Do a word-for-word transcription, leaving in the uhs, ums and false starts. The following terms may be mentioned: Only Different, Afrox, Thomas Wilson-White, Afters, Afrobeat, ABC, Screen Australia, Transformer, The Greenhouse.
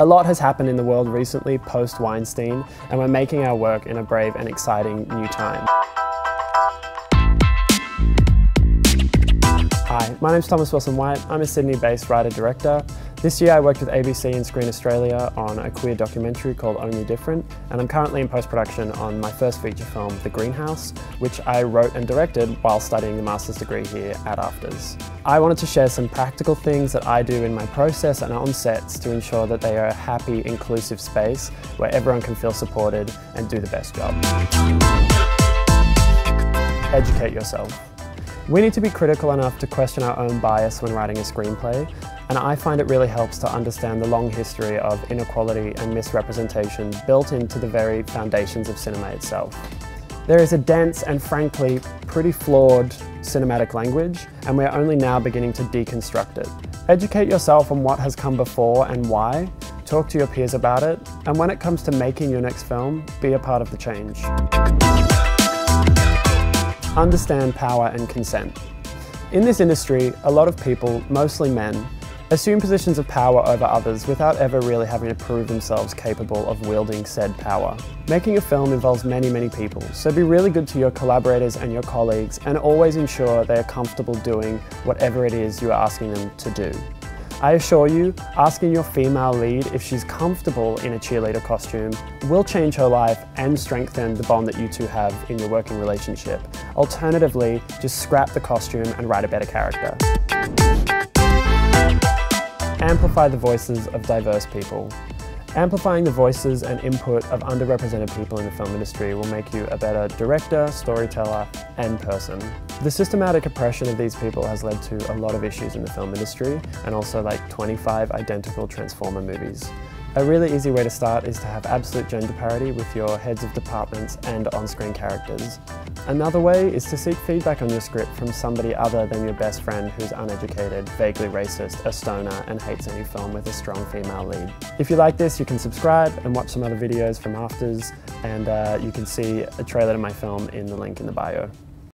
A lot has happened in the world recently post-Weinstein, and we're making our work in a brave and exciting new time. Hi, my name's Thomas Wilson-White. I'm a Sydney-based writer-director. This year I worked with A B C and Screen Australia on a queer documentary called Only Different, and I'm currently in post-production on my first feature film, The Greenhouse, which I wrote and directed while studying the master's degree here at Afters. I wanted to share some practical things that I do in my process and on sets to ensure that they are a happy, inclusive space where everyone can feel supported and do the best job. Educate yourself. We need to be critical enough to question our own bias when writing a screenplay, and I find it really helps to understand the long history of inequality and misrepresentation built into the very foundations of cinema itself. There is a dense and frankly pretty flawed cinematic language, and we are only now beginning to deconstruct it. Educate yourself on what has come before and why, talk to your peers about it, and when it comes to making your next film, be a part of the change. Understand power and consent. In this industry, a lot of people, mostly men, assume positions of power over others without ever really having to prove themselves capable of wielding said power. Making a film involves many, many people, so be really good to your collaborators and your colleagues, and always ensure they are comfortable doing whatever it is you are asking them to do. I assure you, asking your female lead if she's comfortable in a cheerleader costume will change her life and strengthen the bond that you two have in your working relationship. Alternatively, just scrap the costume and write a better character. Amplify the voices of diverse people. Amplifying the voices and input of underrepresented people in the film industry will make you a better director, storyteller, and person. The systematic oppression of these people has led to a lot of issues in the film industry, and also like twenty-five identical Transformer movies. A really easy way to start is to have absolute gender parity with your heads of departments and on-screen characters. Another way is to seek feedback on your script from somebody other than your best friend who's uneducated, vaguely racist, a stoner, and hates any film with a strong female lead. If you like this, you can subscribe and watch some other videos from Afters, and uh, you can see a trailer to my film in the link in the bio.